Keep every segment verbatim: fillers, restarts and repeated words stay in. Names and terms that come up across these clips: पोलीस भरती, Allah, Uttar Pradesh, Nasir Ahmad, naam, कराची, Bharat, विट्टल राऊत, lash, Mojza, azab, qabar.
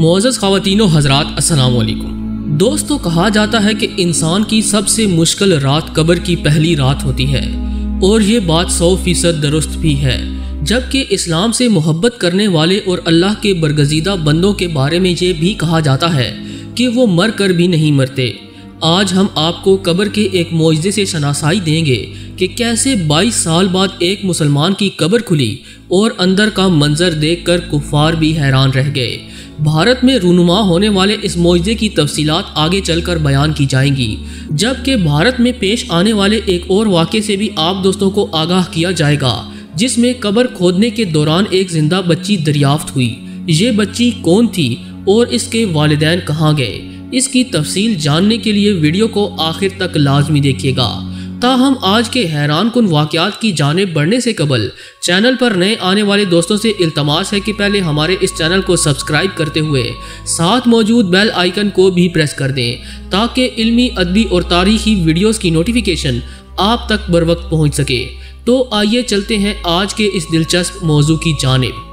मोअज़्ज़ज़ ख़वातीनो हज़रात अस्सलामुअलैकुम। दोस्तों, कहा जाता है कि इंसान की सबसे मुश्किल रात कब्र की पहली रात होती है और ये बात सौ फीसद दुरुस्त भी है, जबकि इस्लाम से मोहब्बत करने वाले और अल्लाह के बरगजीदा बंदों के बारे में ये भी कहा जाता है कि वो मर कर भी नहीं मरते। आज हम आपको कब्र के एक मोजज़े से शनासाई देंगे कि कैसे बाईस साल बाद एक मुसलमान की कब्र खुली और अंदर का मंजर देखकर कुफार भी हैरान रह गए। भारत में रूनुमा होने वाले इस मोजज़े की तफसीलात आगे चलकर बयान की जाएंगी, जबकि भारत में पेश आने वाले एक और वाक़े से भी आप दोस्तों को आगाह किया जाएगा, जिसमें कब्र खोदने के दौरान एक ज़िंदा बच्ची दरियाफ्त हुई। ये बच्ची कौन थी और इसके वालिदैन कहाँ गए, इसकी तफसील जानने के लिए वीडियो को आखिर तक लाजमी देखिएगा। ताहम आज के हैरान कुन वाक़यात की जानिब बढ़ने से कबल चैनल पर नए आने वाले दोस्तों से इल्तमास है कि पहले हमारे इस चैनल को सब्सक्राइब करते हुए साथ मौजूद बेल आइकन को भी प्रेस कर दें ताकि इल्मी, अदबी और तारीखी वीडियोस की नोटिफिकेशन आप तक बर वक्त पहुँच सके। तो आइए चलते हैं आज के इस दिलचस्प मौजू की जानिब।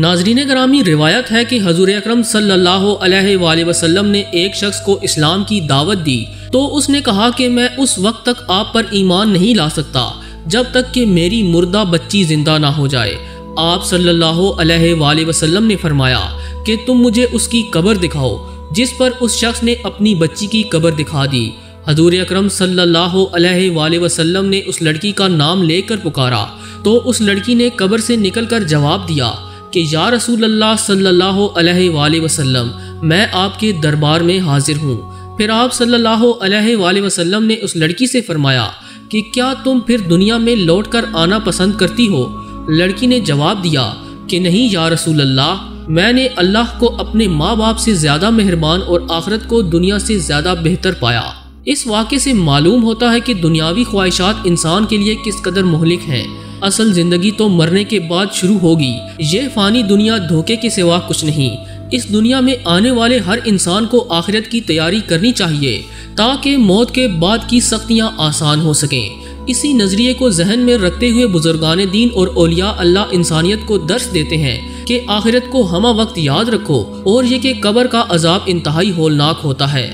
नाजरीन ग्रामी, रिवायत है कि हजूर अकरम सल्लल्लाहु अलैहि वसल्लम ने एक शख्स को इस्लाम की दावत दी तो उसने कहा कि मैं उस वक्त तक आप पर ईमान नहीं ला सकता जब तक कि मेरी मुर्दा बच्ची जिंदा ना हो जाए। आप सल्लल्लाहु अलैहि वसल्लम ने फरमाया कि तुम मुझे उसकी कब्र दिखाओ, जिस पर उस शख्स ने अपनी बच्ची की कब्र दिखा दी। हजूर अकरम सल्लल्लाहु अलैहि वसल्लम ने उस लड़की का नाम लेकर पुकारा तो उस लड़की ने कब्र से निकल कर जवाब दिया कि या रसूलल्लाह सल्लल्लाहु अलैहि वसल्लम, मैं आपके दरबार में हाजिर हूँ। फिर आप सल्लल्लाहु अलैहि वसल्लम ने उस लड़की से फरमाया कि क्या तुम फिर दुनिया में लौट कर आना पसंद करती हो? लड़की ने जवाब दिया कि नहीं या रसूलल्लाह, मैंने अल्लाह को अपने माँ बाप से ज़्यादा मेहरबान और आखिरत को दुनिया से ज़्यादा बेहतर पाया। इस वाक़े से मालूम होता है कि दुनियावी ख्वाहिशात इंसान के लिए किस कदर मोहलिक हैं। असल जिंदगी तो मरने के बाद शुरू होगी। ये फ़ानी दुनिया धोखे के सिवा कुछ नहीं। इस दुनिया में आने वाले हर इंसान को आखिरत की तैयारी करनी चाहिए ताकि मौत के बाद की सख्तियां आसान हो सकें। इसी नज़रिए को जहन में रखते हुए बुजुर्गान दीन और औलिया अल्लाह इंसानियत को दर्श देते हैं कि आखिरत को हमा वक्त याद रखो और ये कि कब्र का अजाब इंतहाई होलनाक होता है।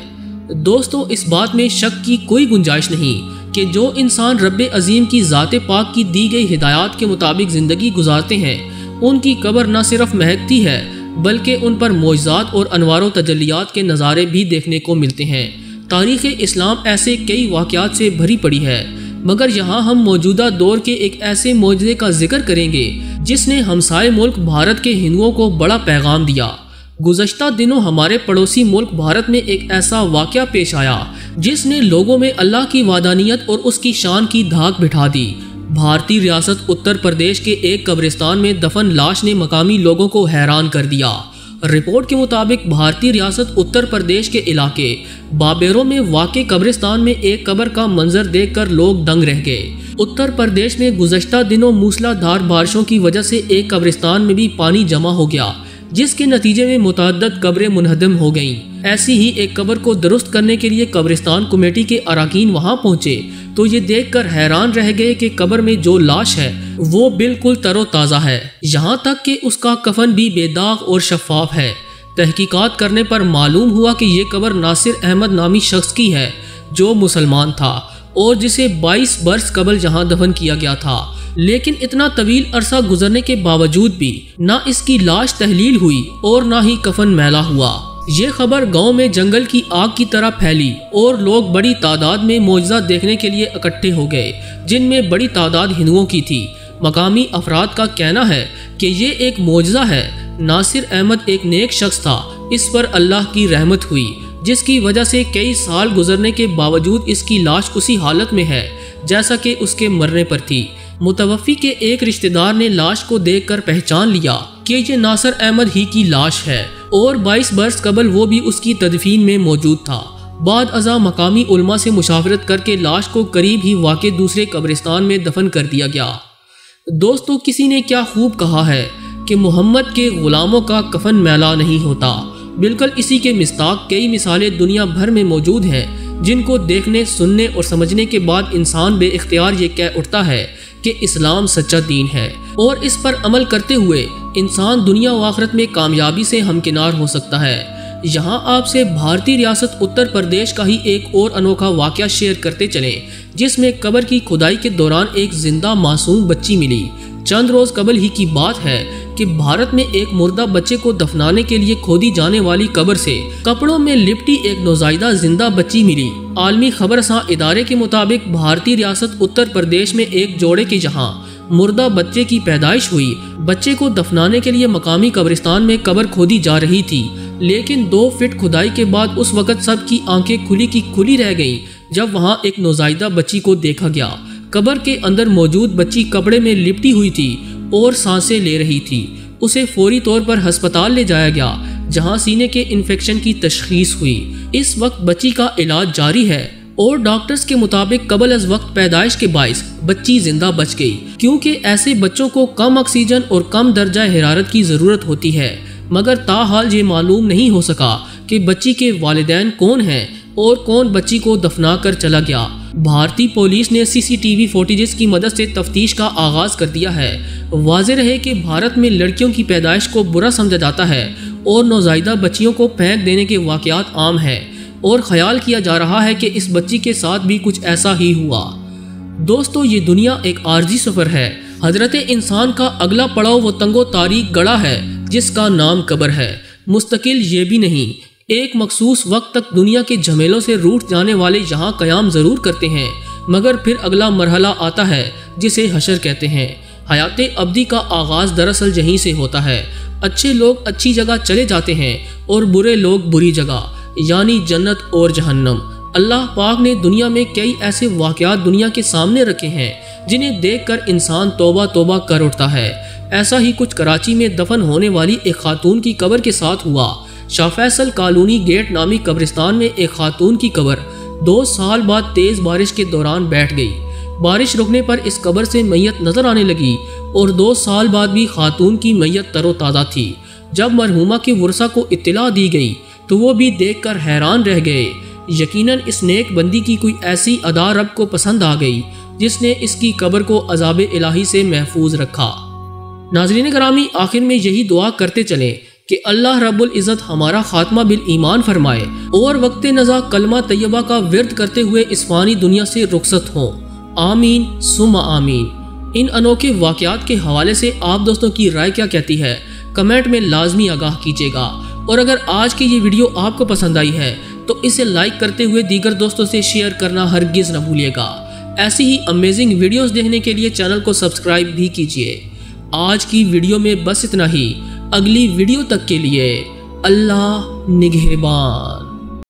दोस्तों, इस बात में शक की कोई गुंजाइश नहीं कि जो इंसान रब्बे अज़ीम की ज़ाते पाक की दी गई हिदायत के मुताबिक ज़िंदगी गुजारते हैं, उनकी कब्र न सिर्फ महकती है बल्कि उन पर मोइज़ात और अनवारों तजलियात के नज़ारे भी देखने को मिलते हैं। तारीख़ इस्लाम ऐसे कई वाक़यात से भरी पड़ी है, मगर यहाँ हम मौजूदा दौर के एक ऐसे मोजज़े का जिक्र करेंगे जिसने हमसाय मुल्क भारत के हिंदुओं को बड़ा पैगाम दिया। गुज़श्ता दिनों हमारे पड़ोसी मुल्क भारत में एक ऐसा वाक़या पेश आया जिसने लोगों में अल्लाह की वादानियत और उसकी शान की धाक बिठा दी। भारतीय रियासत उत्तर प्रदेश के एक कब्रिस्तान में दफन लाश ने मकामी लोगों को हैरान कर दिया। रिपोर्ट के मुताबिक भारतीय रियासत उत्तर प्रदेश के इलाके बाबेरों में वाक़े कब्रिस्तान में एक कब्र का मंजर देखकर लोग दंग रह गए। उत्तर प्रदेश में गुज़श्ता दिनों मूसलाधार बारिशों की वजह से एक कब्रिस्तान में भी पानी जमा हो गया, जिसके नतीजे में मुतअद्दद कब्रें मुनहदम हो गईं। ऐसी ही एक कब्र को दुरुस्त करने के लिए कब्रिस्तान कमेटी के अराकीन वहां पहुंचे तो ये देखकर हैरान रह गए कि कब्र में जो लाश है वो बिल्कुल तरोताज़ा है, यहां तक कि उसका कफन भी बेदाग और शफाफ है। तहकीकात करने पर मालूम हुआ कि ये कब्र नासिर अहमद नामी शख्स की है, जो मुसलमान था और जिसे बाईस बरस कबल जहां दफन किया गया था। लेकिन इतना तवील अरसा गुजरने के बावजूद भी ना इसकी लाश तहलील हुई और ना ही कफन मैला हुआ। ये खबर गांव में जंगल की आग की तरह फैली और लोग बड़ी तादाद में मोजज़ा देखने के लिए इकट्ठे हो गए, जिनमें बड़ी तादाद हिंदुओं की थी। मकामी अफराद का कहना है कि ये एक मोजज़ा है। नासिर अहमद एक नेक शख्स था, इस पर अल्लाह की रहमत हुई, जिसकी वजह से कई साल गुजरने के बावजूद इसकी लाश उसी हालत में है जैसा कि उसके मरने पर थी। मुतवफ़ी के एक रिश्तेदार ने लाश को देखकर पहचान लिया कि ये नासिर अहमद ही की लाश है और बाईस बरस कबल वो भी उसकी तदफीन में मौजूद था। बाद अज़ा मकामी उलमा से मुशावरत करके लाश को करीब ही वाक़े दूसरे कब्रिस्तान में दफन कर दिया गया। दोस्तों, किसी ने क्या खूब कहा है कि मोहम्मद के ग़ुलामों का कफन मैला नहीं होता। बिल्कुल इसी के मिस्ताक कई मिसालें दुनिया भर में मौजूद हैं, जिनको देखने, सुनने और समझने के बाद इंसान बेइख्तियार ये कह उठता है कि इस्लाम सच्चा दीन है और इस पर अमल करते हुए इंसान दुनिया व आखिरत में कामयाबी से हमकिनार हो सकता है। यहाँ आपसे भारतीय रियासत उत्तर प्रदेश का ही एक और अनोखा वाकया शेयर करते चलें, जिसमें कब्र की खुदाई के दौरान एक जिंदा मासूम बच्ची मिली। चंद रोज कबल ही की बात है कि भारत में एक मुर्दा बच्चे को दफनाने के लिए खोदी जाने वाली कब्र से कपड़ों में लिपटी एक नौजायदा जिंदा बच्ची मिली। आलमी खबरसां इदारे के मुताबिक भारतीय रियासत उत्तर प्रदेश में एक जोड़े के जहाँ मुर्दा बच्चे की पैदाइश हुई, बच्चे को दफनाने के लिए मकामी कब्रिस्तान में कब्र खोदी जा रही थी, लेकिन दो फिट खुदाई के बाद उस वक़्त सब की आंखें खुली की खुली रह गईं जब वहां एक नौजायदा बच्ची को देखा गया। कब्र के अंदर मौजूद बच्ची कपड़े में लिपटी हुई थी और सांसें ले रही थी। उसे फौरी तौर पर हस्पताल ले जाया गया, जहां सीने के इन्फेक्शन की तशखीस हुई। इस वक्त बच्ची का इलाज जारी है और डॉक्टर्स के मुताबिक कबल अज वक्त पैदाइश के बायस बच्ची जिंदा बच गई, क्योंकि ऐसे बच्चों को कम ऑक्सीजन और कम दर्जा हिरारत की ज़रूरत होती है। मगर ताहाल ये मालूम नहीं हो सका कि बच्ची के वालिदैन कौन हैं और कौन बच्ची को दफना कर चला गया। भारतीय पुलिस ने सीसीटीवी फुटेजेस की मदद से तफ्तीश का आगाज कर दिया है। वाज़े रहे कि भारत में लड़कियों की पैदाइश को बुरा समझा जाता है और नौजायदा बच्चियों को फेंक देने के वाक़यात आम हैं, और ख्याल किया जा रहा है कि इस बच्ची के साथ भी कुछ ऐसा ही हुआ। दोस्तों, ये दुनिया एक आर्जी सफ़र है। हजरत इंसान का अगला पड़ाव वो तंगो तारीक गड़ा है जिसका नाम कब्र है। मुस्तकिल ये भी नहीं, एक मखसूस वक्त तक दुनिया के झमेलों से रूठ जाने वाले यहाँ क़याम ज़रूर करते हैं, मगर फिर अगला मरहला आता है जिसे हशर कहते हैं। हयात अब्दी का आगाज़ दरअसल यहीं से होता है। अच्छे लोग अच्छी जगह चले जाते हैं और बुरे लोग बुरी जगह, यानी जन्नत और जहन्नम। अल्लाह पाक ने दुनिया में कई ऐसे वाक़यात दुनिया के सामने रखे हैं जिन्हें देखकर इंसान तौबा तौबा कर उठता है। ऐसा ही कुछ कराची में दफन होने वाली एक खातून की कब्र के साथ हुआ। शरीफसल कॉलोनी गेट नामी कब्रिस्तान में एक खातून की कब्र दो साल बाद तेज़ बारिश के दौरान बैठ गई। बारिश रुकने पर इस कब्र से मैयत नज़र आने लगी और दो साल बाद भी खातून की मैयत तरोताज़ा थी। जब मरहूमा के वर्सा को इत्तला दी गई तो वो भी देखकर हैरान रह गए। यकीनन इस नेक बंदी की कोई ऐसी अदा रब को पसंद आ गई जिसने इसकी कब्र को अजाब इलाही से महफूज रखा। नाज़रीन करामी, आखिर में यही दुआ करते चलें कि अल्लाह रब्बुल इज़्ज़त हमारा खात्मा बिल ईमान फरमाए और वक्ते नज़ा कलमा तय्यबा का विर्द करते हुए इस फानी दुनिया से रुखसत हों। आमीन सुम्मा आमीन। इन अनोखे वाक़यात के हवाले से आप दोस्तों की राय क्या कहती है, कमेंट में लाजमी आगाह कीजिएगा। और अगर आज की ये वीडियो आपको पसंद आई है तो इसे लाइक करते हुए दीगर दोस्तों से शेयर करना हरगिज़ न भूलिएगा। ऐसी ही अमेजिंग वीडियोस देखने के लिए चैनल को सब्सक्राइब भी कीजिए। आज की वीडियो में बस इतना ही। अगली वीडियो तक के लिए अल्लाह निगहबान।